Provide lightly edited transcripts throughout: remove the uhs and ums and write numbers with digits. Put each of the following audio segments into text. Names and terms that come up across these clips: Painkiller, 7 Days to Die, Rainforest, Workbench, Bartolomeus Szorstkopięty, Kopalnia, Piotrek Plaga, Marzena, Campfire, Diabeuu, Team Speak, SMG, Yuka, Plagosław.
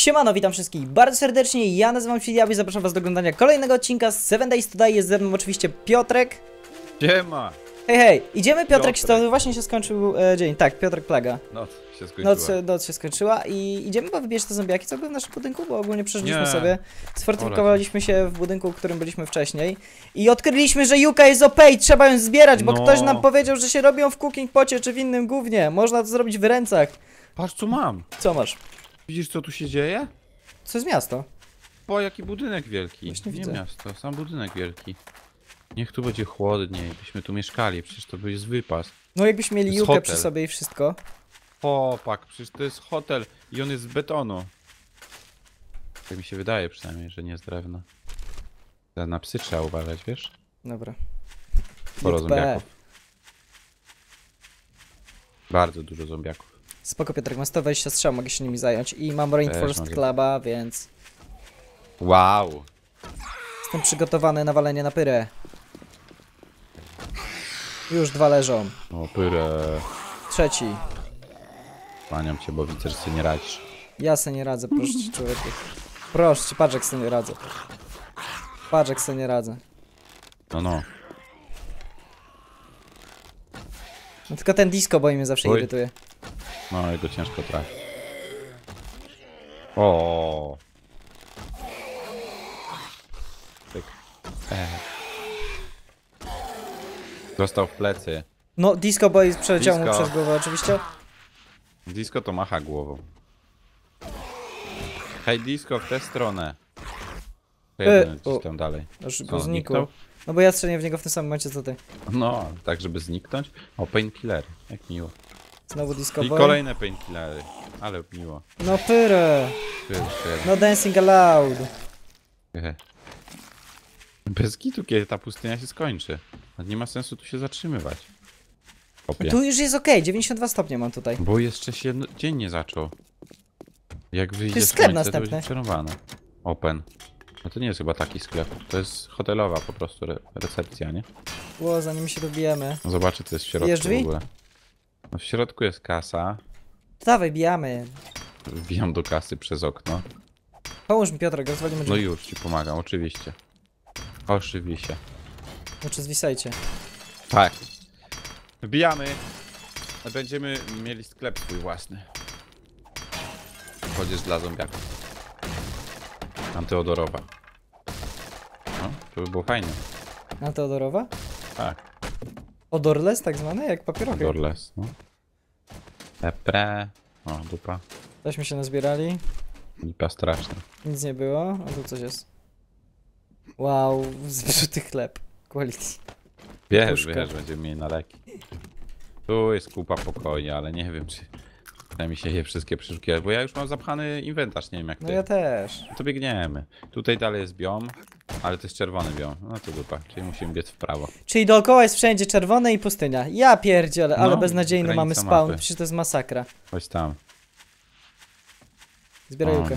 Siemano, witam wszystkich bardzo serdecznie, ja nazywam się Diabeł i zapraszam was do oglądania kolejnego odcinka z 7 Days Today. Jest ze mną oczywiście Piotrek. Siema. Hej, hej, idziemy Piotrek, to właśnie się skończył dzień, tak, Piotrek Plaga. Noc się skończyła i idziemy bo wybierz te zombiaki, co były w naszym budynku, bo ogólnie przeżyliśmy sobie. Sfortyfikowaliśmy się w budynku, w którym byliśmy wcześniej i odkryliśmy, że Yuka jest OP i trzeba ją zbierać, bo ktoś nam powiedział, że się robią w cooking pocie czy w innym gównie. Można to zrobić w ręcach. Patrz co mam. Co masz? Widzisz co tu się dzieje? Co jest miasto? Bo jaki budynek wielki. Właśnie nie widzę. Miasto, sam budynek wielki. Niech tu będzie chłodniej, byśmy tu mieszkali, przecież to jest wypas. No jakbyśmy mieli Jukę przy sobie i wszystko. Chłopak, przecież to jest hotel i on jest z betonu. Tak mi się wydaje przynajmniej, że nie z drewna. Na psy trzeba uważać, wiesz? Dobra. Sporo zombiaków. Bardzo dużo zombiaków. Spoko Piotrek, mam 120 strzał, mogę się nimi zająć i mam Rainforest Cluba, więc... Wow! Jestem przygotowany na walenie na pyrę. Już dwa leżą. O pyrę. Trzeci. Paniam cię, bo widzę, że sobie nie radzisz. Ja sobie nie radzę, proszę cię człowieku. Proszę cię, patrz jak sobie nie radzę. Patrz jak sobie nie radzę. No tylko ten disco boi mnie zawsze irytuje. No, jego ciężko trafi. O. Tyk. Dostał w plecy. No, disco boy przeleciał mu przez głowę oczywiście. Disco to macha głową. Hej, disco w tę stronę. To ja będę tam dalej. Już zniknął. No bo ja strzeliłem w niego w tym samym momencie co ty. No, tak żeby zniknąć. O, Painkiller, jak miło. Znowu disco boy. I kolejne Painkillery, ale miło. No pyrę. No dancing aloud. Bez kitu, kiedy ta pustynia się skończy. Nie ma sensu tu się zatrzymywać. Kopię. Tu już jest okej, 92 stopnie mam tutaj. Bo jeszcze się dzień nie zaczął. Jak wyjdzie to jest sklep słońce, następny. To będzie przerwane. Open. No to nie jest chyba taki sklep. To jest hotelowa po prostu recepcja, nie? Ło, zanim się dobijemy. Zobaczę co jest w środku w ogóle. No w środku jest kasa. Dawaj, bijamy. Wbijam do kasy przez okno. Połóż mi Piotrek, rozwalimy drzwi. No już ci pomagam, oczywiście. Oczywiście. Znaczy zwisajcie. Tak. Wbijamy. Będziemy mieli sklep swój własny. Chodzisz dla zombiaków. Antyodorowa. No, to by było fajne. Antyodorowa? Tak. Odorless tak zwane? Jak papierochy. Odorless, no. Epre. O, dupa. Tośmy się nazbierali. Lipa straszna. Nic nie było, a tu coś jest. Wow, zbrzuty chleb. Quality. Wiesz, będziemy mieli na leki. Tu jest kupa pokoi, ale nie wiem czy da mi się je wszystkie przeszukiwać, bo ja już mam zapchany inwentarz, nie wiem jak ty. No ja też. To biegniemy. Tutaj dalej jest biom, ale to jest czerwony biom. No to dupa, czyli musimy biec w prawo. Czyli dookoła jest wszędzie czerwone i pustynia. Ja pierdzielę, ale beznadziejny mamy spawn, przecież to jest masakra. Chodź tam. Zbieraj Jukę.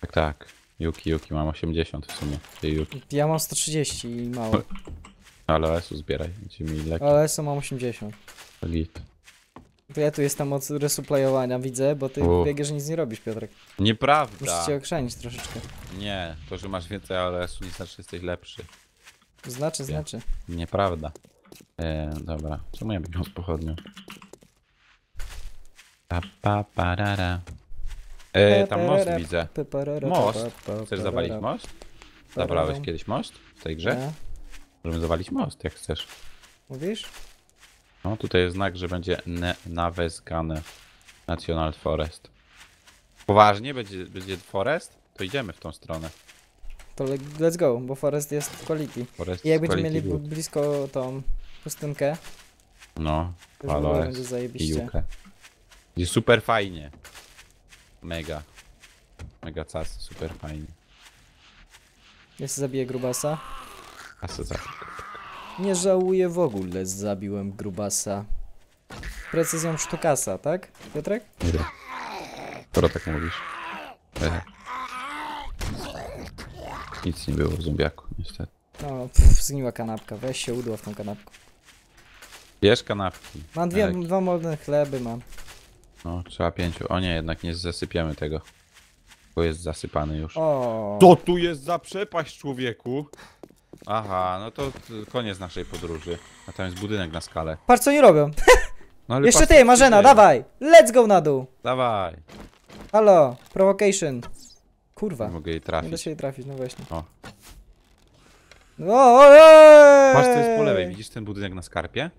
Tak, tak. Juki, mam 80 w sumie. Juki. Ja mam 130 i mało. Ale OS-u zbieraj, będziemy mieli leki. OS-u mam 80. Lit. To ja tu jestem od resuplayowania, widzę, bo ty biegiesz nic nie robisz, Piotrek. Nieprawda. Musisz cię okrzanić troszeczkę. Nie, to, że masz więcej ALS-u nie znaczy, że jesteś lepszy. Znaczy, znaczy. Nieprawda. Dobra, czemu ja biegam z pochodnią? Tam most widzę. Most? Chcesz zawalić most? Zabrałeś kiedyś most w tej grze? Możemy zawalić most, jak chcesz. Mówisz? No, tutaj jest znak, że będzie nawezgane National Forest. Poważnie? Będzie Forest? To idziemy w tą stronę. To let's go, bo Forest jest quality. Forest i jak będziemy mieli blisko tą pustynkę. No, ale będzie zajebiście. Będzie super fajnie. Mega. Mega casy, super fajnie. Ja się zabiję grubasa. Kasę zabiję. Nie żałuję w ogóle, zabiłem grubasa. Precyzją sztukasa, tak? Piotrek? Nie wiem. Skoro tak mówisz. Nic nie było w zombiaku, niestety. No, zgniła kanapka, weź się udło w tą kanapkę. Bierz kanapki. Mam dwa molne chleby, mam. No, trzeba 5. O nie, jednak nie zasypiemy tego. Bo jest zasypany już. O. To tu jest za przepaść, człowieku! Aha, no to koniec naszej podróży. A tam jest budynek na skalę. Patrz co nie robią. No, ale jeszcze ty, Marzena, dawaj! Let's go na dół! Dawaj! Halo, provocation. Kurwa. Nie mogę jej trafić. Nie da się jej trafić, no właśnie. O. No, patrz co jest po lewej, widzisz ten budynek na skarpie?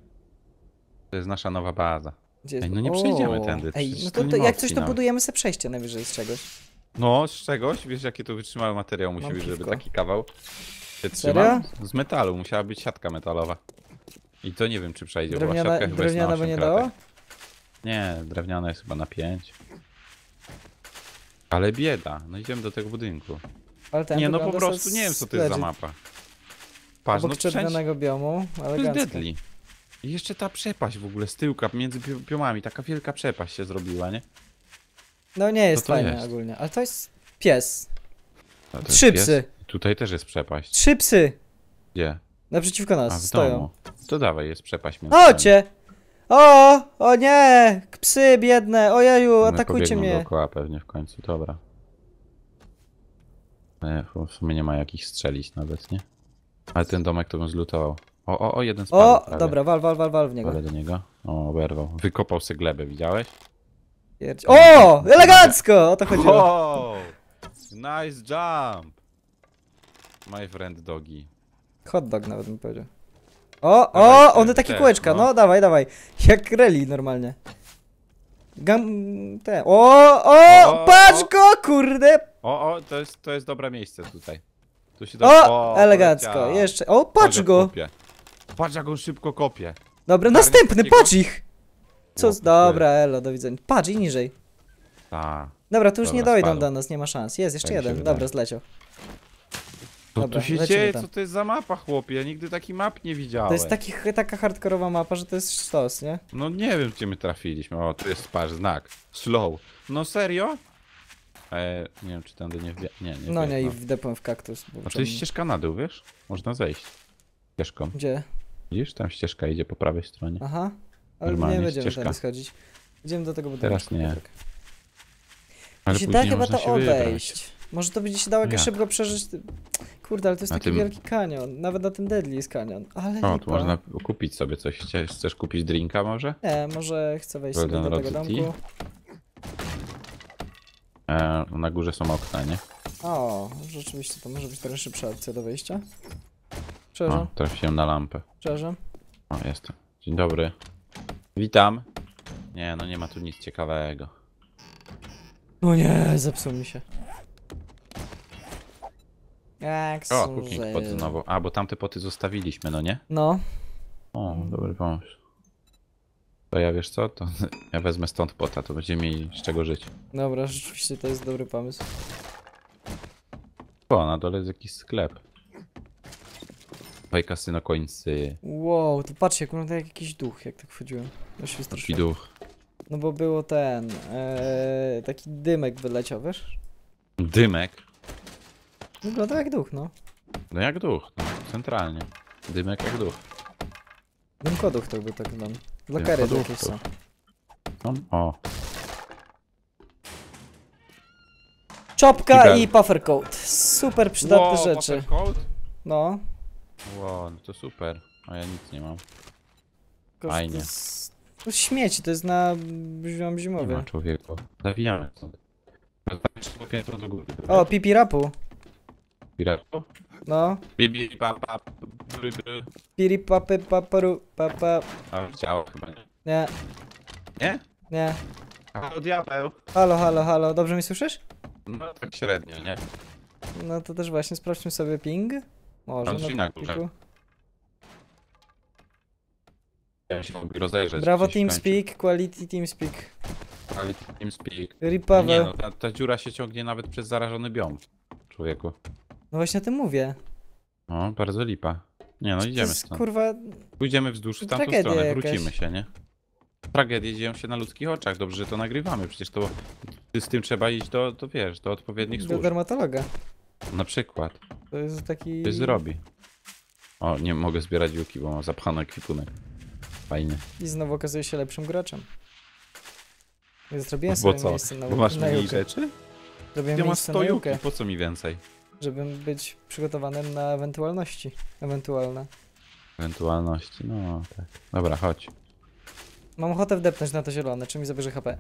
To jest nasza nowa baza. Ej, no nie przejdziemy tędy. Ej, no to jak coś to budujemy sobie przejście najwyżej z czegoś. No, z czegoś? Wiesz jaki to wytrzymały materiał musi być, żeby taki kawał się trzymał? Z metalu, musiała być siatka metalowa. I to nie wiem czy przejdzie, bo siatka chyba jest na 8 by nie dało? Nie, drewniana jest chyba na 5. Ale bieda, no idziemy do tego budynku. Ale ten nie, no po prostu nie wiem co to jest za mapa. Patrz, no czerwonego biomu, ale to jest deadly. I jeszcze ta przepaść w ogóle z tyłka między piomami, taka wielka przepaść się zrobiła, nie? No nie jest fajnie ogólnie, ale to jest pies. To jest trzy pies? Psy. Tutaj też jest przepaść. Trzy psy. Gdzie? Naprzeciwko nas stoją. To dawaj, jest przepaść między nami. Ocie! O! O nie! Psy biedne, ojeju, atakujcie mnie. Dookoła pewnie w końcu, dobra. W sumie nie ma jakich strzelić nawet, nie? Ale ten domek to bym zlutował. O, jeden spadł. O, prawie. Dobra, wal w niego. Wal do niego. O, oberwał. Wykopał sobie glebę, widziałeś? O, elegancko! O to chodziło. Wow, nice jump! My friend dogi. Hot dog nawet bym powiedział. O, one takie kółeczka, no dawaj. Jak rally normalnie. O, patrz go, kurde! To jest dobre miejsce tutaj. Tu się elegancko, jeszcze. O, patrz go! Patrz jak on szybko kopie. Dobra, następny, patrz ich! Co? Dobra, elo, do widzenia. Patrz i niżej. Dobra, tu już nie dojdą do nas, nie ma szans. Jest jeszcze jeden, dobra, zleciał. Co tu się dzieje? Co to jest za mapa, chłopie? Ja nigdy taki map nie widziałem. To jest taka hardkorowa mapa, że to jest sztos, nie? No nie wiem, gdzie my trafiliśmy. O, tu jest znak. Slow. No serio? Nie wiem, czy tędy nie wbija. Nie. No nie, i wdepłem w kaktus. A to jest ścieżka na dół, wiesz? Można zejść ścieżką. Gdzie? Widzisz, tam ścieżka idzie po prawej stronie. Aha. Ale normalnie nie będziemy teraz schodzić. Idziemy do tego budynku. Teraz nie. Ale później da chyba to obejść. Może to będzie się dało jakoś szybko przeżyć. Kurde, ale to jest taki wielki kanion. Nawet na tym deadly jest kanion. Ale o, tu można kupić sobie coś. Chcesz kupić drinka może? Nie, może chcę wejść sobie do tego domku. Na górze są okna, nie? O, rzeczywiście to może być trochę szybsza opcja do wejścia. Przepraszam. Trafiłem na lampę. Przepraszam. O, jestem. Dzień dobry. Witam. Nie, no nie ma tu nic ciekawego. No nie, zepsuł mi się. Jak o, kuchnik pod znowu. A, bo tamte poty zostawiliśmy, no nie? No. O, dobry pomysł. To ja wiesz co? To ja wezmę stąd pota, to będziemy mieli z czego żyć. Dobra, rzeczywiście to jest dobry pomysł. O, na dole jest jakiś sklep. Faj kasyno końcy. Wow, to patrzcie, wygląda jak jakiś duch, jak tak wchodziłem. Jaki duch? No bo było ten, taki dymek wyleciał, wiesz? Dymek? Wygląda jak duch, no. No jak duch, no, centralnie. Dymek jak duch. Dymkoduch to by tak nam. Dla kary jakieś są. O. Czopka i puffer coat. Super przydatne rzeczy. Puffer coat? No. Wow, no to super. A ja nic nie mam. Fajnie. To śmieci, to jest na zimowy. Nie ma człowieku. Zawijamy sobie. O, pipi rapu. Pirapu? No. Bibi papa. Piri papy paparu papa. A chciało chyba nie. Nie. Nie? Nie. Halo diabeł. Halo, dobrze mi słyszysz? No tak średnio, nie? No to też właśnie sprawdźmy sobie ping. Może na górze. Ja się mogę rozejrzeć. Brawo Team Speak, quality Team Speak. Quality Team Speak. Nie no, ta dziura się ciągnie nawet przez zarażony biom, człowieku. No właśnie o tym mówię. O, bardzo lipa. Nie no, idziemy stąd. Kurwa... Pójdziemy wzdłuż w tamtą stronę, wrócimy się, nie? Tragedie dzieją się na ludzkich oczach, dobrze, że to nagrywamy. Przecież to z tym trzeba iść do wiesz, do odpowiednich służb. Do dermatologa. Na przykład. To jest taki... Coś zrobi. O, nie mogę zbierać Yuki, bo mam zapchany kwipunek. Fajnie. I znowu okazuje się lepszym graczem. Zrobiłem sobie miejsce na Jukę. Bo masz mniej rzeczy? Zrobiłem miejsce na Jukę. Po co mi więcej? Żeby być przygotowanym na ewentualności. Ewentualności, no tak. Dobra, chodź. Mam ochotę wdepnąć na to zielone, czy mi zabierze HP?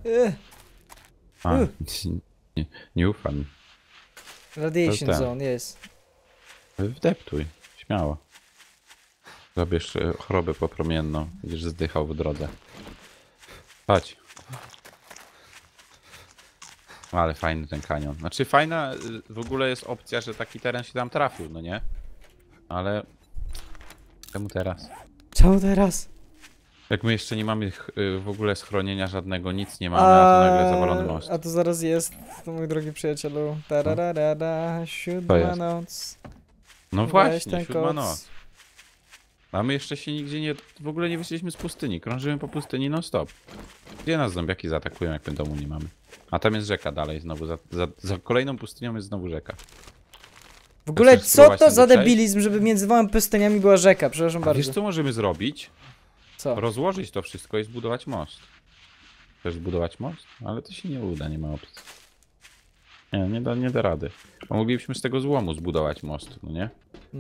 Nie ufam. Radiation zone, jest. Wdeptuj, śmiało. Zabierz chorobę popromienną, będziesz zdychał w drodze. Chodź. Ale fajny ten kanion. Znaczy fajna w ogóle jest opcja, że taki teren się tam trafił, no nie? Ale... czemu teraz? Czemu teraz? Jak my jeszcze nie mamy w ogóle schronienia żadnego, nic nie mamy, a to nagle zawalony most. A to zaraz jest, to mój drogi przyjacielu. Tararara, 7. noc. No właśnie, 7. noc. A my jeszcze się nigdzie nie... w ogóle nie wyszliśmy z pustyni, krążymy po pustyni non stop. Gdzie nas zombiaki zaatakują, jak my domu nie mamy? A tam jest rzeka dalej znowu, za kolejną pustynią jest znowu rzeka. W ogóle co to za debilizm, żeby między dwoma pustyniami była rzeka, przepraszam bardzo. Wiesz co możemy zrobić? Co? Rozłożyć to wszystko i zbudować most. Chcesz zbudować most? Ale to się nie uda, nie ma opcji. Nie da rady. Bo moglibyśmy z tego złomu zbudować most, no nie?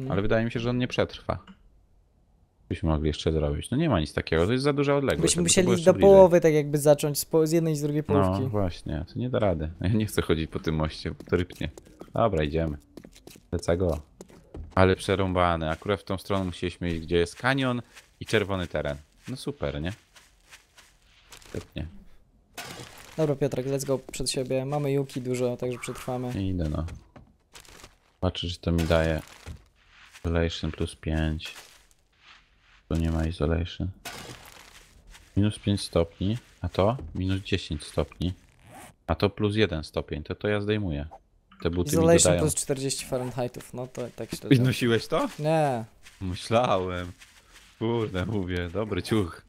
Ale wydaje mi się, że on nie przetrwa. Byśmy mogli jeszcze zrobić. No nie ma nic takiego, to jest za duża odległość. Byśmy musieli do połowy tak jakby zacząć z jednej i z drugiej połówki. No właśnie, to nie da rady. Ja nie chcę chodzić po tym moście, bo to rypnie. Dobra, idziemy. Lecę go. Ale przerąbane. Akurat w tą stronę musieliśmy iść, gdzie jest kanion i czerwony teren. No super, nie? Rypnie. Dobra Piotrek, let's go przed siebie. Mamy Yuki dużo, także przetrwamy. I idę no. Patrzę, że to mi daje relation +5. Tu nie ma isolation. -5 stopni, a to -10 stopni, a to +1 stopień, to ja zdejmuję. Te buty isolation mi dodają. +40 Fahrenheitów, no to tak się dodaje. Nosiłeś to? Nie. Myślałem. Kurde, mówię, dobry ciuch.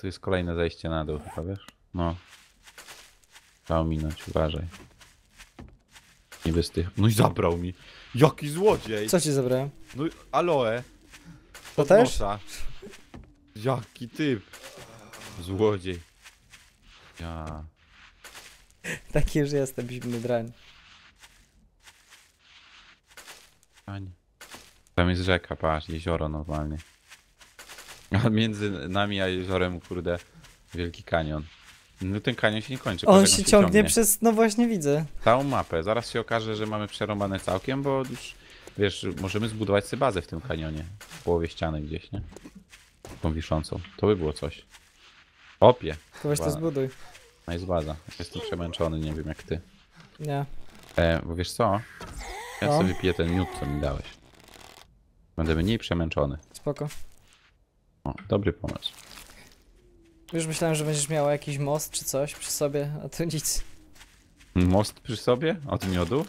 Tu jest kolejne zejście na dół, chyba wiesz? No. Trzeba ominąć, uważaj. Niby z tych... No i zabrał mi. Jaki złodziej! Co ci zabrałem? No aloe. To też? Jaki typ. Złodziej. Ja. Taki już jestem, zimny drań. Tam jest rzeka, patrz, jezioro normalnie. A między nami a jeziorem, kurde, wielki kanion. No ten kanion się nie kończy. On się ciągnie przez, no właśnie widzę. Całą mapę, zaraz się okaże, że mamy przerąbane całkiem, bo już... Wiesz, możemy zbudować sobie bazę w tym kanionie. W połowie ściany gdzieś, nie? Tą wiszącą. To by było coś. Opie. To weź to zbuduj. No jest baza. Jestem przemęczony, nie wiem jak ty. Nie. Bo wiesz co? Ja sobie piję ten miód, co mi dałeś. Będę mniej przemęczony. Spoko. O, dobry pomysł. Już myślałem, że będziesz miał jakiś most czy coś przy sobie, a tu nic. Most przy sobie? Od miodu?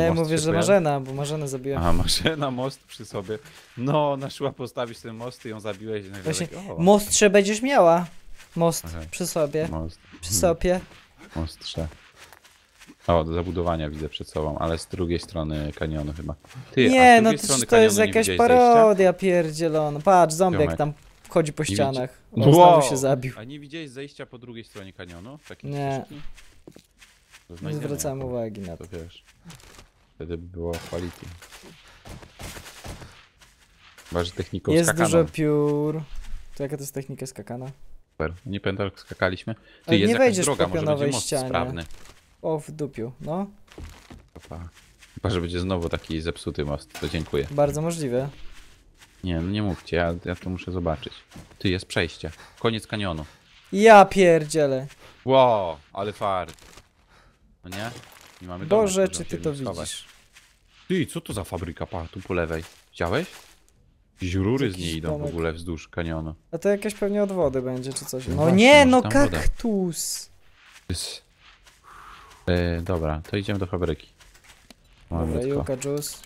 Ja mówię, że Marzena, bo Marzenę zabiłem. A Marzena most przy sobie. No, ona szła postawić ten most i ją zabiłeś. I właśnie, tak, mostrze będziesz miała. Most przy sobie. Most. Przy sobie. Mostrze. O, do zabudowania widzę przed sobą, ale z drugiej strony kanionu chyba. Ty, nie, no to jest jakaś parodia pierdzielona. Patrz, zombiek tam chodzi po ścianach. On znowu się zabił. A nie widziałeś zejścia po drugiej stronie kanionu? Takiej nie. Nie zwracałem uwagi na to. Wiesz. Wtedy by było quality. Chyba, że techniką jest skakaną. Dużo piór. To jaka to jest technika skakana? Super. Nie pamiętam jak skakaliśmy. Ty, jest nie wejdziesz droga, po pionowej ścianie. O, w dupiu, no. Opa. Chyba, że będzie znowu taki zepsuty most, to dziękuję. Bardzo możliwe. Nie, no nie mówcie, ja to muszę zobaczyć. Ty, jest przejście. Koniec kanionu. Ja pierdzielę. Wow, ale fart. No nie? Nie mamy domu. Boże, czy ty to widzisz? Ty, co to za fabryka? Pa, tu po lewej. Widziałeś? Dziury z niej idą w ogóle wzdłuż kanionu. A to jakaś pewnie od wody będzie, czy coś. No nie, no kaktus! Dobra, to idziemy do fabryki. Dobra, Yuka juice.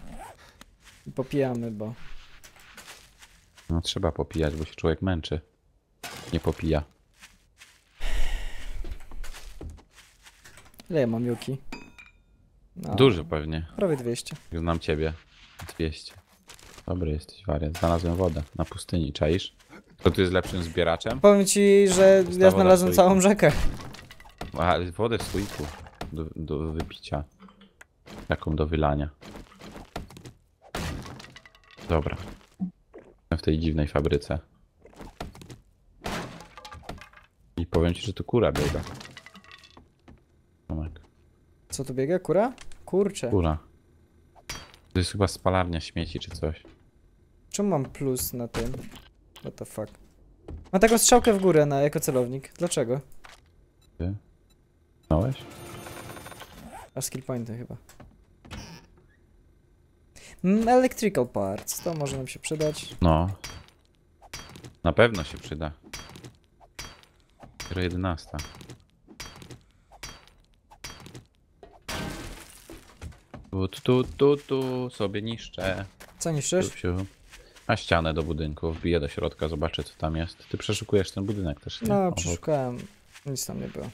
I popijamy, bo... No trzeba popijać, bo się człowiek męczy. Nie popija. Ile ja mam Yuki? No, dużo pewnie. Prawie 200. Znam ciebie. 200. Dobry jesteś wariant. Znalazłem wodę na pustyni, czaisz? To ty jest lepszym zbieraczem? Powiem ci, że ja znalazłem całą rzekę. A, wodę w słoiku do wypicia. Taką do wylania. Dobra. W tej dziwnej fabryce. I powiem ci, że to kura biega. Co tu biega? Kura? Kurczę. Kura. To jest chyba spalarnia śmieci czy coś. Czemu mam plus na tym? What the fuck? Mam taką strzałkę w górę na jako celownik. Dlaczego? Ty? Znałeś? A skill pointy chyba. Electrical parts. To może nam się przydać. No. Na pewno się przyda. 11. Tu sobie niszczę. Co niszczysz? A ścianę do budynku, wbiję do środka, zobaczę co tam jest. Ty przeszukujesz ten budynek też, nie? No, przeszukałem. Nic tam nie było.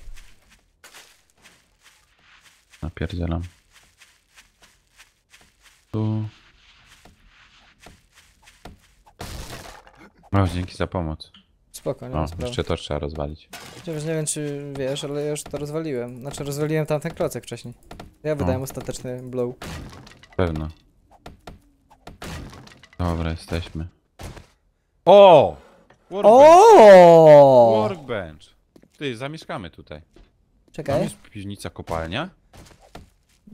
Napierdzielam. Tu. O, dzięki za pomoc. Spoko, nie ma sprawy. Jeszcze to trzeba rozwalić. Chociaż nie wiem czy wiesz, ale ja już to rozwaliłem. Znaczy rozwaliłem tamten klocek wcześniej. Ja wydałem ostateczny blow. Pewno. Dobra, jesteśmy. O! Workbench! Ty, zamieszkamy tutaj. Czekaj. Tam jest piwnica, kopalnia?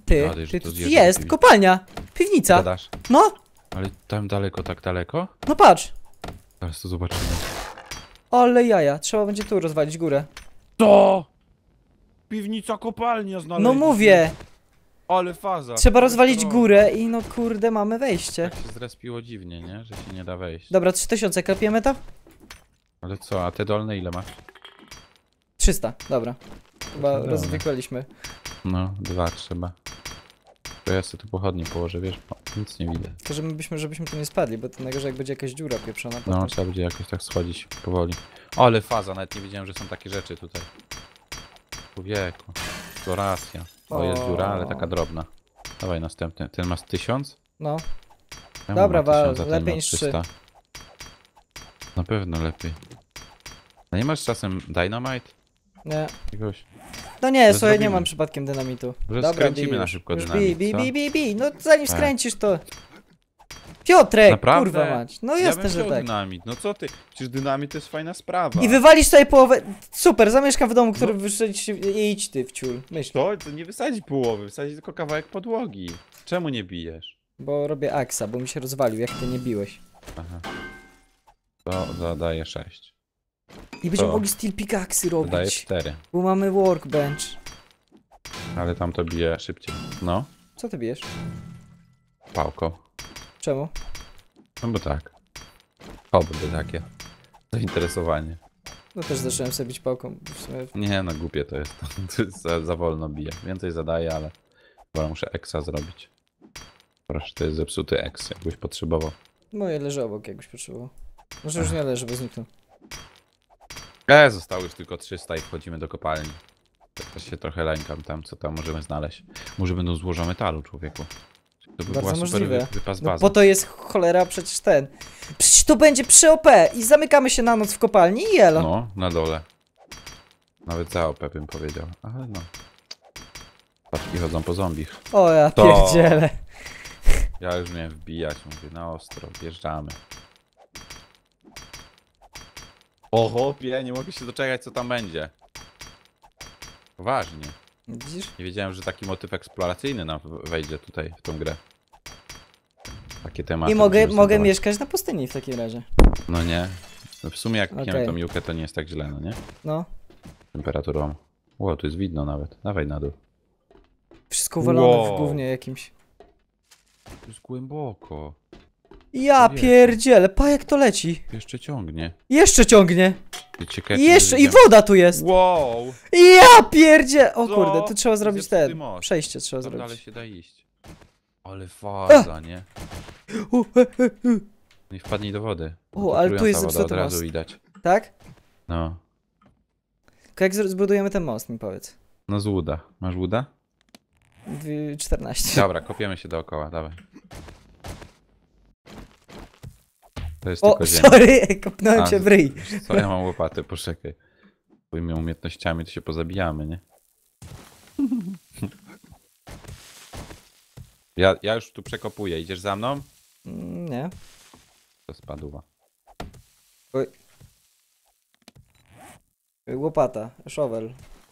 Ty, radę, ty jest kopalnia! Piwnica! Gadasz? No! Ale tam daleko, tak daleko? No patrz! Teraz to zobaczymy. Ale jaja, trzeba będzie tu rozwalić górę. To! Piwnica, kopalnia znaleźliśmy. No mówię! Ale faza. Trzeba rozwalić górę i no kurde mamy wejście. Tak się zrespiło dziwnie, nie? Że się nie da wejść. Dobra, 3000, klepiemy to? Ale co, a te dolne ile masz? 300, dobra. Chyba rozwikłaliśmy. No, dwa trzeba. To ja sobie tu pochodnie położę, wiesz, nic nie widzę. Tylko żebyśmy tu nie spadli, bo to najgorzej jak będzie jakaś dziura pieprzona. No, potem trzeba będzie jakoś tak schodzić powoli. Ale faza, nawet nie wiedziałem, że są takie rzeczy tutaj. Człowieku, eksploracja. To jest dziura, ale taka drobna. Dawaj następny. Ten masz 1000? No. Ja dobra, lepiej niż 300. Na pewno lepiej. No nie masz czasem dynamite? Nie. Jakiegoś... No nie, to sobie nie mam przypadkiem dynamitu. Dobra, skręcimy na szybko dynamit, no zanim skręcisz to... Piotrek, naprawdę? Kurwa mać. No ja jestem, że tak. Dynamit, no co ty? Przecież dynamit to jest fajna sprawa. I wywalisz tutaj połowę. Super, zamieszkam w domu, który wyszedł i idź ty w ciul. Myśl. To nie wysadzi połowy, wysadzi tylko kawałek podłogi. Czemu nie bijesz? Bo robię aksa, bo mi się rozwalił, jak ty nie biłeś. Aha. To zadaje 6. I będziemy mogli steel pickaxe robić. Zadaje 4. Bo mamy workbench. Ale tam to bije szybciej. No. Co ty bijesz? Pałką. Czemu? No bo tak. Oby takie zainteresowanie. No też zacząłem sobie bić pałką. W sumie... Nie no, głupie to jest. To jest za wolno bije. Więcej zadaję, ale chyba muszę eksa zrobić. Proszę, to jest zepsuty eks, jakbyś potrzebował. Moje leży obok, jakbyś potrzebował. Może już nie leży, bo zniknął. Zostało już tylko 300 i wchodzimy do kopalni. Ja się trochę lękam tam, co tam możemy znaleźć. Może będą złoża metalu, człowieku. To by bardzo możliwe, no, bo to jest cholera przecież ten. Przecież to będzie przy OP i zamykamy się na noc w kopalni i elo. No, na dole. Nawet za OP bym powiedział, ale no. Paczki chodzą po zombich. O ja pierdzielę. Ja już miałem wbijać, mówię na ostro, wjeżdżamy. O chłopie, nie mogę się doczekać co tam będzie. Poważnie. Widzisz? Nie wiedziałem, że taki motyw eksploracyjny nam wejdzie tutaj w tą grę. Takie tematy. I mogę mieszkać na pustyni w takim razie. No nie. No w sumie jak miałem tą Yukę, to nie jest tak źle, no nie? No. Temperaturą. Ło, tu jest widno nawet. Dawaj na dół. Wszystko walone w gównie jakimś. To jest głęboko. Ja pierdzielę, pa jak to leci. Jeszcze ciągnie. Jeszcze ciągnie. Jeszcze i woda tu jest! Wow! Ja pierdzie! O kurde, tu trzeba zrobić ten. Przejście trzeba zrobić. Ale się da iść. Ale faza, nie? Nie wpadnij do wody. Ale tu jest zepsuty most. Tak? No. Jak zbudujemy ten most, mi powiedz. No z łuda. Masz łuda? 14. Dobra, kopiemy się dookoła, dawaj. To jest tylko ziemia. Sorry, kopnąłem cię w ryj. Co, ja mam łopatę, poczekaj. Swoimi umiejętnościami to się pozabijamy, nie? Ja już tu przekopuję. Idziesz za mną? Nie. To spadła. Oj. Łopata,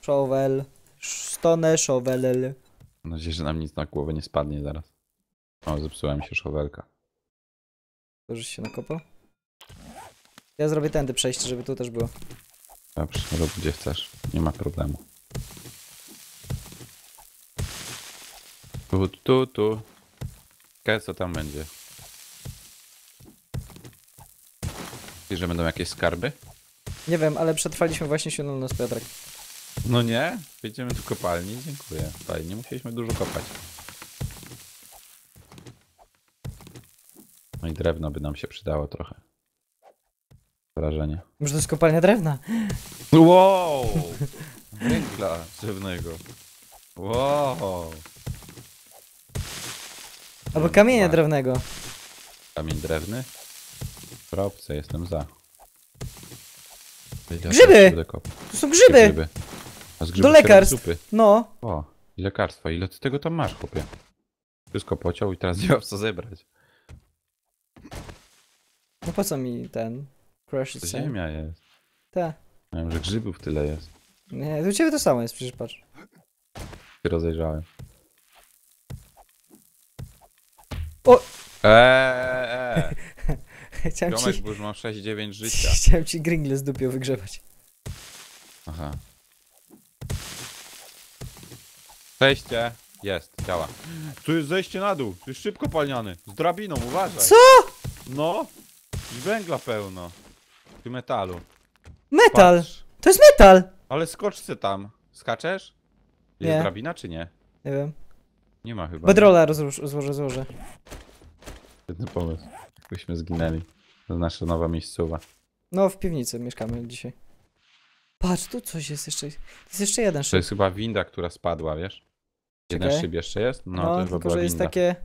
szowel. Stonę, szowelel. Mam nadzieję, że nam nic na głowę nie spadnie zaraz. O, zepsuła mi się szowelka. To żeś się nakopał? Ja zrobię tędy przejście, żeby tu też było. Dobrze, rób gdzie chcesz. Nie ma problemu. Tu. Ciekawe co tam będzie. I że będą jakieś skarby? Nie wiem, ale przetrwaliśmy właśnie się na nas, Piotrek. No nie? Wejdziemy do kopalni. Dziękuję. Fajnie, musieliśmy dużo kopać. No i drewno by nam się przydało trochę. Wrażenie. Może to jest kopalnia drewna? Wow! Węgla drzewnego. Wow! Albo kamienia drewnego. Kamień drewny? W robce, jestem za. Grzyby! To są grzyby! A z grzybów do lekarstw. No. O, i lekarstwa. Ile ty tego tam masz, chłopie? Wszystko pociął i teraz nie mam co zebrać. No po co mi ten crush? To ziemia jest. Tak. Wiem, że grzybów tyle jest. Nie, u ciebie to samo jest, przecież patrz. Się rozejrzałem. O! Chciałem Tomek, ci... bo już mam 6-9 życia. Chciałem ci gringle z dupią wygrzebać. Aha. Zejście. Jest, działa. Tu jest zejście na dół. Tu jest szybko palniany. Z drabiną, uważaj. Co? No. I węgla pełno. I metalu. Metal. Patrz. To jest metal. Ale skocz se tam. Skaczesz? Jest nie. Drabina czy nie? Nie wiem. Nie ma chyba. Bedrola złożę. Świetny pomysł. Byśmy zginęli. To nasza nowa miejscowa. No, w piwnicy mieszkamy dzisiaj. Patrz, tu coś jest jeszcze. Jest jeszcze jeden szyb. To jest chyba winda, która spadła, wiesz? Jeden szyb jeszcze jest? No, to chyba tylko, że jest winda. Takie...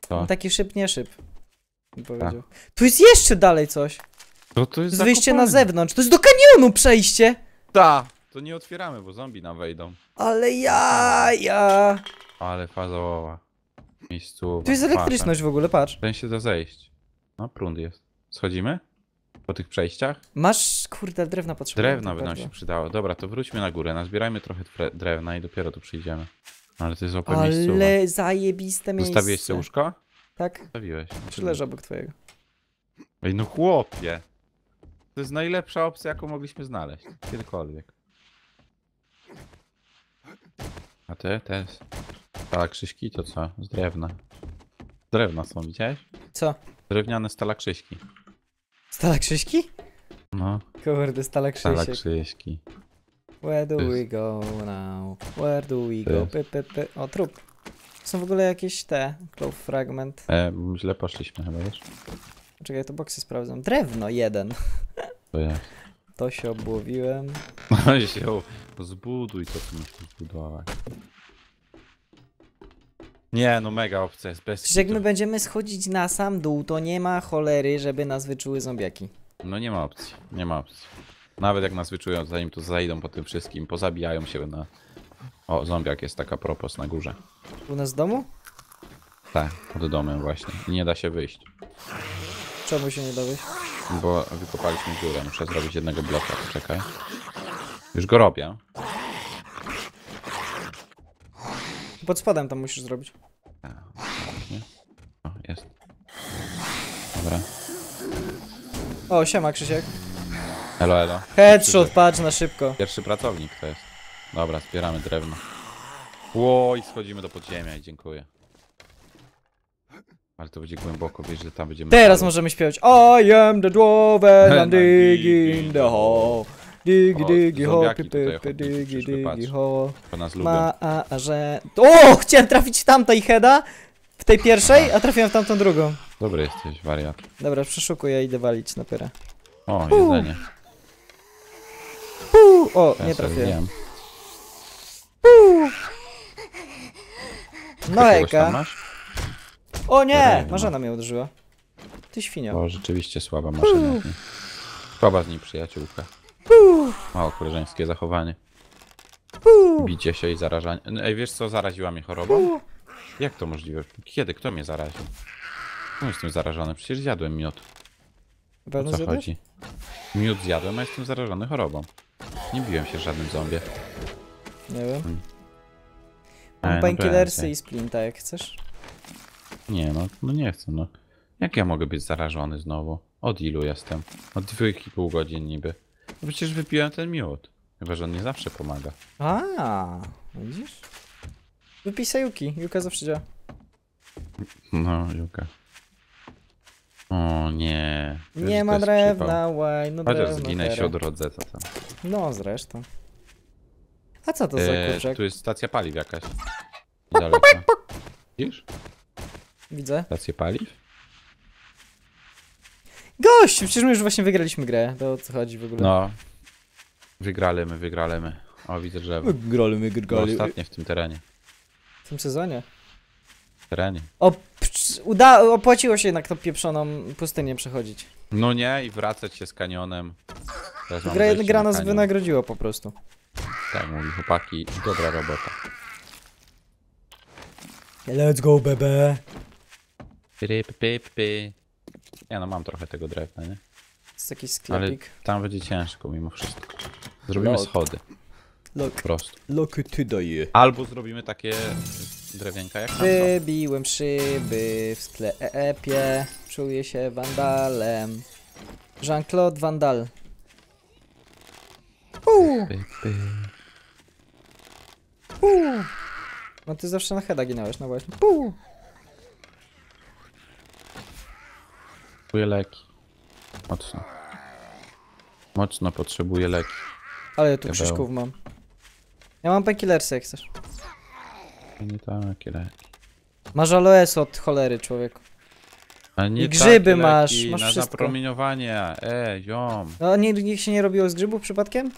To? Taki szyb, nie szyb. Powiedział. Tu jest jeszcze dalej coś. To jest wyjście na zewnątrz. To jest do kanionu przejście. Ta. To nie otwieramy, bo zombie nam wejdą. Ale ja. Ale fazowa. Miejscu. Tu jest elektryczność w ogóle, patrz. Ten się da zejść. No, prąd jest. Schodzimy? Po tych przejściach? Masz, kurde, drewna potrzebne. Drewna by nam się przydało. Dobra, to wróćmy na górę. Nazbierajmy trochę drewna i dopiero tu przyjdziemy. Ale to jest opłe miejscu. Ale zajebiste miejsce. Zostawiłeś sobie łóżko? Tak. Zostawiłeś. Czy leży obok twojego? Ej, no chłopie. To jest najlepsza opcja, jaką mogliśmy znaleźć. Kiedykolwiek. A te też. Stalaktyki to co? Z drewna. Z drewna są, widziałeś? Co? Drewniane stalaktyki. Stalaktyki? No. Kurde, stalaktyki. Where do we go now? Where do we go? O, trup. Są w ogóle jakieś te. Clove fragment. Źle poszliśmy chyba, wiesz? Czekaj, to boksy sprawdzam. Drewno jeden. To jest. To się obłowiłem. No się zbuduj, to co musisz zbudować. Nie, no mega opcja jest bez. Przecież jak my będziemy schodzić na sam dół, to nie ma cholery, żeby nas wyczuły zombiaki. No nie ma opcji, nie ma opcji. Nawet jak nas wyczują, zanim tu zajdą po tym wszystkim, pozabijają się na... O, zombiak jest taka propos na górze. U nas w domu? Tak, pod domem właśnie. Nie da się wyjść. Czemu się nie da wyjść? Bo wykopaliśmy dziurę, muszę zrobić jednego bloka, czekaj. Już go robię. Pod spodem tam musisz zrobić. O, jest. Dobra. O, siema Krzysiek. Elo, elo. Headshot, patrz na szybko. Pierwszy pracownik to jest. Dobra, zbieramy drewno. Ło, i schodzimy do podziemia i dziękuję. Ale to będzie głęboko, wiesz, że tam będziemy... Teraz możemy śpiewać. I am the dwarf and digging the hole. Digi, digi, ho, pypy, digi, digi, ho. A że... O! Chciałem trafić w tamtą i heada. W tej pierwszej, a trafiłem w tamtą drugą. Dobry jesteś, wariat. Dobra, przeszukuję, idę walić na pyrę. O, jedzenie. O, nie trafiłem. No hejka. O nie! Marzena mnie uderzyła. Ty świnio. O, rzeczywiście słaba maszyna. Słaba z niej przyjaciółka. Mało koleżeńskie zachowanie. Bicie się i zarażanie. Ej, wiesz co? Zaraziła mnie chorobą? Jak to możliwe? Kiedy? Kto mnie zaraził? No jestem zarażony. Przecież zjadłem miód. O co chodzi? Miód zjadłem, a jestem zarażony chorobą. Nie biłem się żadnym zombie. Nie wiem. Mam painkillersy i splinta, jak chcesz. Nie, no nie chcę, no. Jak ja mogę być zarażony znowu? Od ilu jestem? Od 2,5 godzin niby. No przecież wypiłem ten miód. Chyba, że on nie zawsze pomaga. A, widzisz? Wypisaj Yuki. Yuka zawsze działa. No, Yuka. O nie. Nie ma drewna, łaj, no drewno. Chociaż zginę się od rodzeta tam. No, zresztą. A co to za kurczak? Tu jest stacja paliw jakaś. Niedaleko. Widzisz? Widzę. Stację paliw? Gościu, przecież my już właśnie wygraliśmy grę. To o co chodzi w ogóle? No. Wygraliśmy. O, widzę drzewo. Wygraliśmy. Ostatnie w tym terenie. W tym sezonie? W terenie. Opłaciło się jednak tą pieprzoną pustynię przechodzić. No nie, i wracać się z kanionem. Gra nas wynagrodziła po prostu. Tak, mówi chłopaki. Dobra robota. Let's go, bebe. Ja no mam trochę tego drewna, nie? Jest jakiś sklepik. Ale tam będzie ciężko mimo wszystko. Zrobimy schody. Po prostu. Albo zrobimy takie drewienka jak tam. Wybiłem szyby w sklepie. Czuję się wandalem. Jean-Claude Vandal. No ty zawsze na heada ginąłeś, no właśnie. Potrzebuję leki. Mocno. Mocno potrzebuję leki. Ale ja tu krzyżków mam. Ja mam painkillersy, jak chcesz. Nie takie leki. Masz aloes od cholery, człowieku. A nie. I grzyby masz, masz wszystko. Na zapromieniowanie, ziom. No niech się nie robiło z grzybów przypadkiem?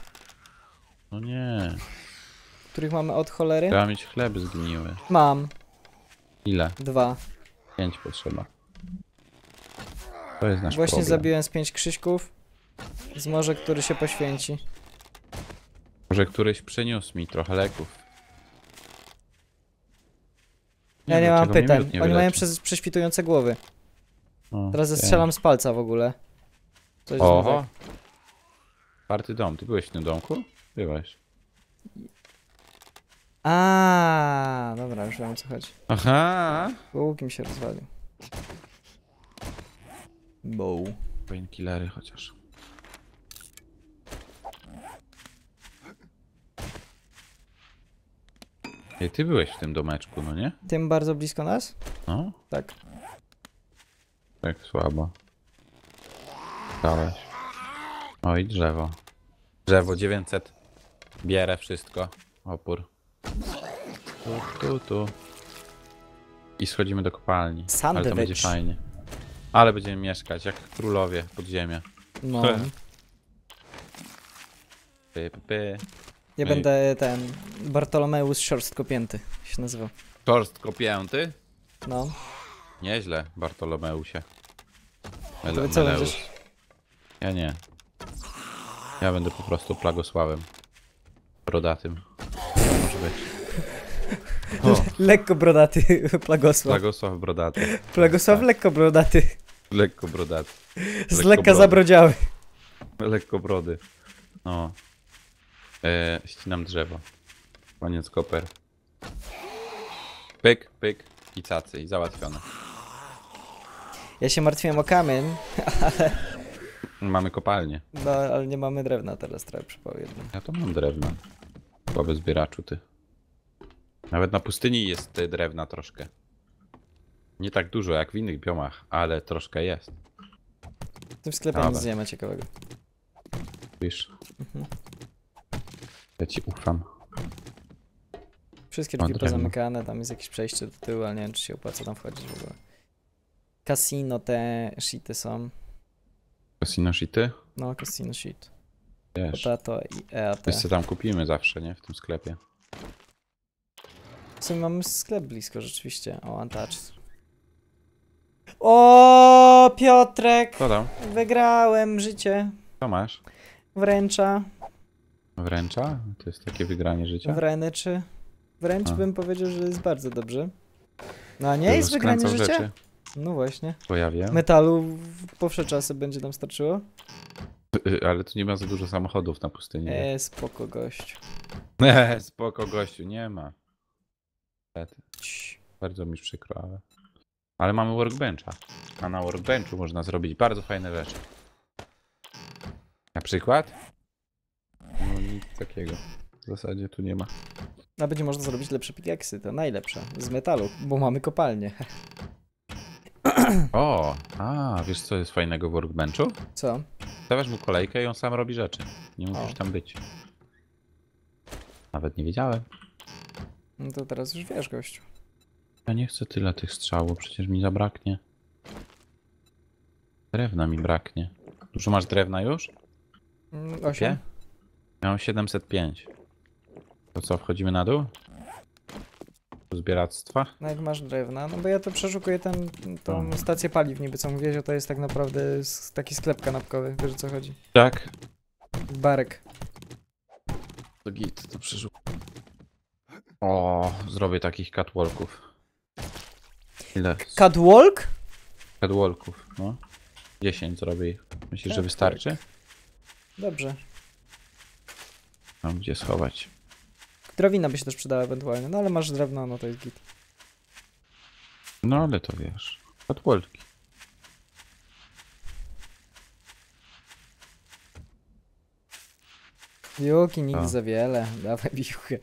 No nie. Których mamy od cholery? Trzeba mieć chleby zgniły. Mam. Ile? 2. 5 potrzeba. To jest nasz problem. Zabiłem z 5 krzyżków. Z może, który się poświęci. Może któryś przyniósł mi trochę leków. Ja nie mam pytań. Oni mają prześwitujące głowy. O, teraz zestrzelam z palca w ogóle. Coś oho. Party dom. Ty byłeś w tym domku? Byłeś. A, dobra, już wiem o co chodzi. Aha. Bo łuk mi się rozwalił. Bow. Painkillery chociaż. Ej, ty byłeś w tym domeczku, no nie? Tym bardzo blisko nas? No. Tak. Tak słabo. Dałeś. O i drzewo. Drzewo 900. Bierę wszystko. Opór. Tu. I schodzimy do kopalni. Ale to będzie fajnie. Ale będziemy mieszkać jak królowie podziemia. No. Ja będę ten Bartolomeus Szorstkopięty się nazywał. Szorstkopięty? No. Nieźle, Bartolomeusie. Co będziesz? Ja nie. Ja będę po prostu Plagosławem. Brodatym. Może być. Lekko brodaty Plagosław. Plagosław brodaty. Plagosław tak. Lekko brodaty. Lekko brodaty. Z lekka zabrodziały. Lekko brody. No. Ścinam drzewo. Koniec koper. Pyk, pyk i cacy. I załatwione. Ja się martwiłem o kamień, ale... Mamy kopalnię. No, ale nie mamy drewna teraz, trochę przypowiednę. Ja to mam drewno. Chyba bez zbieraczu, ty. Nawet na pustyni jest drewna troszkę. Nie tak dużo jak w innych biomach, ale troszkę jest. W tym sklepie nic nie ma ciekawego. Wiesz? Mhm. Ja ci ufam. Wszystkie drzwi pozamykane, tam jest jakieś przejście do tyłu, ale nie wiem czy się opłaca tam wchodzić w ogóle. Casino te shity są. Casino shity? No, casino shit. Wiesz. Potato i EAT. Wiesz co tam kupimy zawsze, nie? W tym sklepie. W sumie mamy sklep blisko rzeczywiście. O, untouched. O, Piotrek! Co tam? Wygrałem życie. Co masz? Wręcza. Wręcza? To jest takie wygranie życia? Wręczy. Wręcz bym powiedział, że jest bardzo dobrze. No a nie to jest wygranie życia? Rzeczy. No właśnie. Pojawię. Metalu powsze czasy będzie nam starczyło. Ale tu nie ma za dużo samochodów na pustyni. Spoko gościu. Spoko gościu, nie ma. Bardzo mi przykro, ale... Ale mamy workbencha. A na workbenchu można zrobić bardzo fajne rzeczy. Na przykład? No nic takiego. W zasadzie tu nie ma. A będzie można zrobić lepsze pickaxy, to najlepsze. Z metalu, bo mamy kopalnię. O, wiesz co jest fajnego w workbenchu? Co? Stawiasz mu kolejkę i on sam robi rzeczy. Nie musisz tam być. Nawet nie wiedziałem. No to teraz już wiesz, gościu. Ja nie chcę tyle tych strzałów, przecież mi zabraknie. Drewna mi braknie. Dużo masz drewna już? 8. Miałem 705. To co, wchodzimy na dół? Do zbieractwa? No jak masz drewna, no bo ja to przeszukuję tą stację paliw niby, co mówiłeś, że to jest tak naprawdę taki sklep kanapkowy, wiesz o co chodzi? Tak. Barek. To git, to przeszukuję. O, zrobię takich catwalków. Ile? Catwalk? Catwalków, no. 10 zrobię ich. Myślisz, że wystarczy? Dobrze. Mam gdzie schować. Drewina by się też przydała ewentualnie, no ale masz drewno, no to jest git. No ale to wiesz, catwalki. Juki, nigdy za wiele, dawaj biuchy.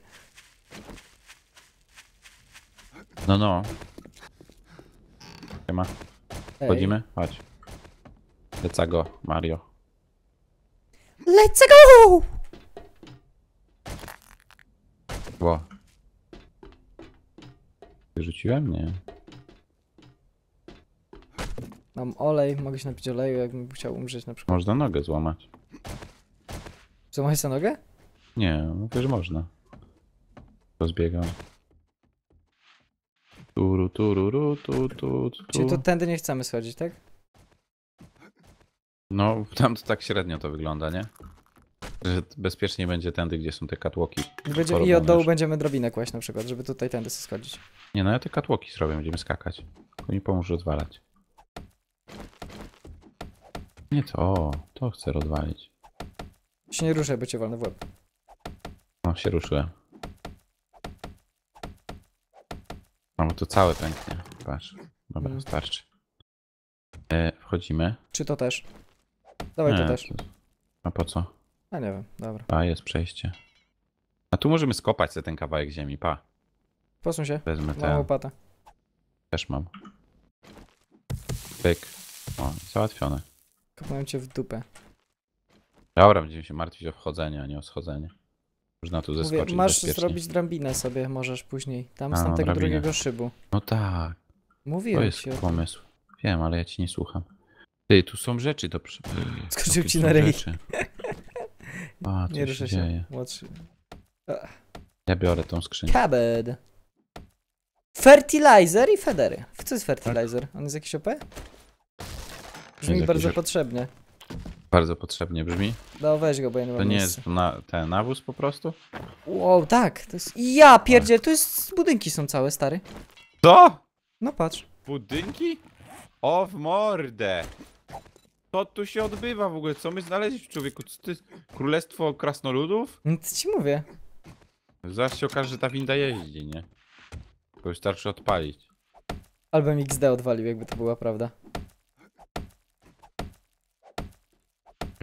No, no. Siema. Chodzimy? Chodź. Leca go, Mario. Leca go! Ło. Wyrzuciłem? Nie. Mam olej, mogę się napić oleju, jakbym chciał umrzeć na przykład. Można nogę złamać. Złamałeś sobie nogę? Nie, no też można. Rozbiegam. Turu, tururu, tu, tu, tu. Czyli to tędy nie chcemy schodzić, tak? No, tam to tak średnio to wygląda, nie? Że bezpiecznie będzie tędy, gdzie są te catwalki. I od dołu będziemy drobinę kłaść na przykład, żeby tutaj tędy sobie schodzić. Nie, no ja te catwalki zrobię, będziemy skakać. Tylko mi pomóż rozwalać. Nie to chcę rozwalić. Się nie ruszaj, bo cię walnę w łeb. No, się ruszyłem. No to całe pęknie, patrz. Dobra, starczy. Wchodzimy. Czy to też? Dawaj to też. A po co? A nie wiem, dobra. A jest przejście. A tu możemy skopać sobie ten kawałek ziemi, pa. Posuń się, wezmę mam łopatę. Też mam. Pyk. O, załatwione. Kopnąłem cię w dupę. Dobra, będziemy się martwić o wchodzenie, a nie o schodzenie. Można tu zeskoczyć. Mówię, masz zrobić drabinę sobie, możesz później. Tam z tamtego drugiego szybu. No tak. Mówiłem. To jest ci pomysł. Wiem, ale ja ci nie słucham. Ty, tu są rzeczy do skoczył ci na ryj. A, nie ruszę się. Ja biorę tą skrzynię. Kabed. Fertilizer i federy. Co jest fertilizer? On jest jakiś OP? Brzmi jest bardzo potrzebnie. Bardzo potrzebnie brzmi. No weź go, bo ja nie mam. To nie jest ten nawóz po prostu? Wow, tak. To jest... Ja pierdzie, to jest... Budynki są całe, stary. Co? No patrz. Budynki? O w mordę. Co tu się odbywa w ogóle? Co my znaleźliśmy, człowieku? Co to jest? Królestwo krasnoludów? No to ci mówię. Zaraz się okaże, że ta winda jeździ, nie? Bo już starczy odpalić. Albo mi XD odwalił, jakby to była prawda.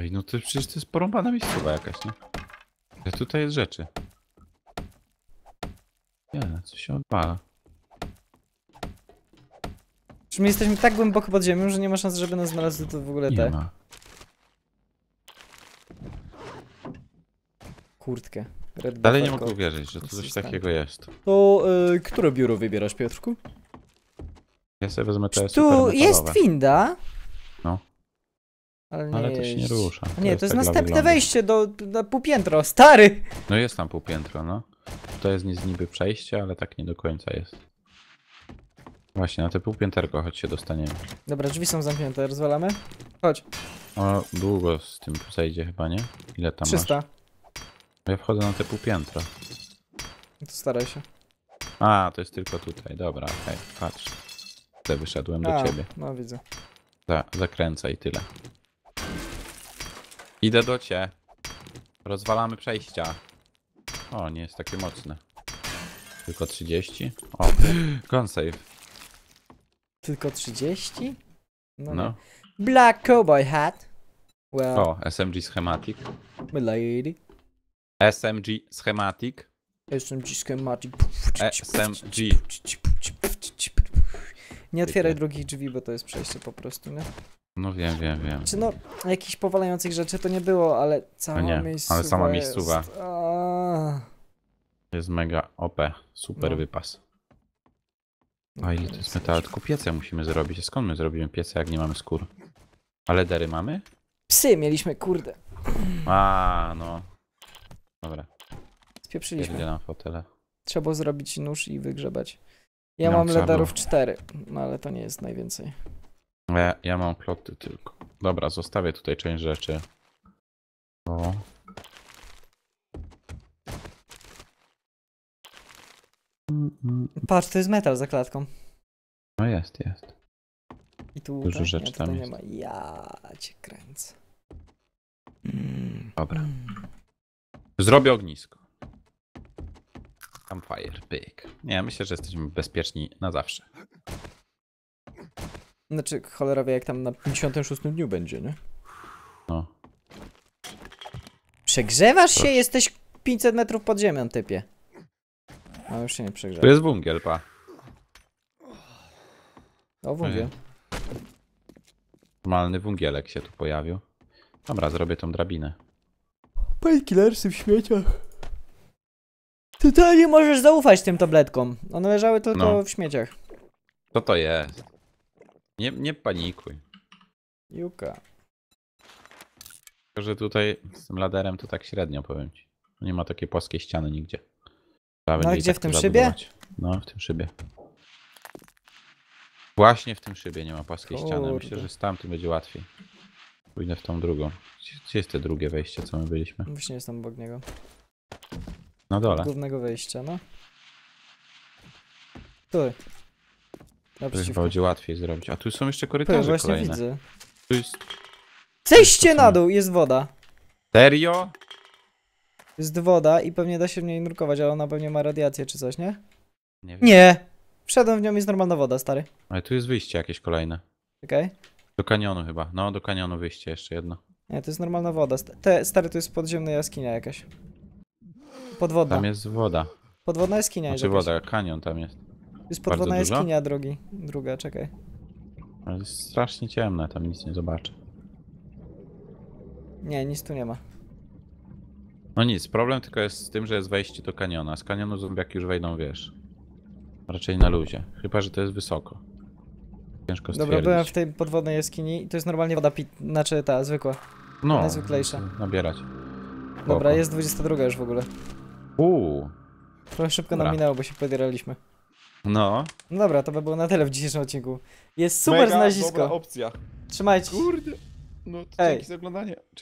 Ej, no to przecież to jest porąbana miejscowa jakaś, nie? Ale tutaj jest rzeczy. Nie, co się odpala. Przecież my jesteśmy tak głęboko pod ziemią, że nie ma szans, żeby nas znalazły to w ogóle te... Ma. Kurtkę. Dalej nie mogę uwierzyć, że to coś takiego jest. To które biuro wybierasz, Piotrku? Ja sobie wezmę te supermetalowe. Tu jest winda. No. Ale to się nie rusza. To nie, to jest tak następne wejście do półpiętro, stary! No jest tam półpiętro, no. To jest niby przejście, ale tak nie do końca jest. Właśnie, na te półpięterko, choć się dostaniemy. Dobra, drzwi są zamknięte, rozwalamy? Chodź. O, długo z tym zejdzie chyba, nie? Ile tam 300. Masz? Ja wchodzę na te półpiętro. No to staraj się. A, to jest tylko tutaj, dobra, okej, okay. Patrz. Tutaj wyszedłem do ciebie. No widzę. Zakręcaj tyle. Idę do ciebie. Rozwalamy przejścia. O, nie jest takie mocne. Tylko 30? O, gun save. Tylko 30? No. No. Black cowboy hat. Well. O, SMG schematic. My lady. SMG schematic. SMG schematic. SMG. Nie otwieraj drugich drzwi, bo to jest przejście po prostu, nie? No wiem. Czy no, jakichś powalających rzeczy to nie było, ale cała miejscowa. Ale sama miejscowa. Jest mega OP. Super wypas. A ile to jest metal? Tylko piece musimy zrobić. Skąd my zrobimy piece, jak nie mamy skór? A ledery mamy? Psy mieliśmy, kurde. A no. Dobra. Spieprzyliśmy. Idę na fotele. Trzeba było zrobić nóż i wygrzebać. Ja mam lederów 4, no ale to nie jest najwięcej. Ja mam kloty tylko. Dobra, zostawię tutaj część rzeczy. O. Patrz, to jest metal za klatką. No jest. I tu dużo rzeczy tam jest. Nie ma. Ja cię kręcę. Dobra. Zrobię ognisko. Campfire, pyk. Nie, myślę, że jesteśmy bezpieczni na zawsze. Znaczy, cholera wie, jak tam na 56 dniu będzie, nie? No. Przegrzewasz się? Jesteś 500 metrów pod ziemią, typie. A już się nie przegrzewa. Tu jest wungiel, pa. O, wungiel. Normalny wungielek się tu pojawił. Dobra, zrobię tą drabinę. Painkillersy w śmieciach. Ty to nie możesz zaufać tym tabletkom. One leżały tylko w śmieciach. Co to jest? Nie panikuj. Yuka. Tylko, że tutaj z tym laderem to tak średnio, powiem ci. Nie ma takiej płaskiej ściany nigdzie. No gdzie, tak w tym szybie? No, w tym szybie. Właśnie w tym szybie nie ma płaskiej ściany. Myślę, że z tamtym będzie łatwiej. Pójdę w tą drugą. Gdzie jest te drugie wejście, co my byliśmy? Właśnie jestem obok niego. Na dole. Od głównego wejścia, no. Tu. To chyba będzie łatwiej zrobić. A tu są jeszcze korytarze kolejne. Widzę. Tu jest... Zejście na dół! Jest woda. Serio? Jest woda i pewnie da się w niej nurkować, ale ona pewnie ma radiację czy coś, nie? Nie wiem. Nie! Wszedłem w nią, jest normalna woda, stary. Ale tu jest wyjście jakieś kolejne. Okej. Do kanionu chyba. No, do kanionu wyjście jeszcze jedno. Nie, to jest normalna woda. Stary, to jest podziemna jaskinia jakaś. Podwodna. Tam jest woda. Podwodna jaskinia jest. Znaczy woda, kanion tam jest. Jest podwodna jaskinia, druga, czekaj. Ale jest strasznie ciemna, tam nic nie zobaczę. Nie, nic tu nie ma. No nic, problem tylko jest z tym, że jest wejście do kaniona. Z kanionu zombiaki już wejdą, wiesz. Raczej na luzie. Chyba, że to jest wysoko. Ciężko stwierdzić. Dobra, byłem w tej podwodnej jaskini i to jest normalnie woda znaczy ta zwykła. No, najzwyklejsza. Nabierać. Dobra, jest 22 już w ogóle. Trochę szybko nam minęło, bo się podieraliśmy. No dobra, to by było na tyle w dzisiejszym odcinku. Jest super znalezisko. Mega dobra opcja. Trzymajcie się. Kurde, no to dzięki za oglądanie.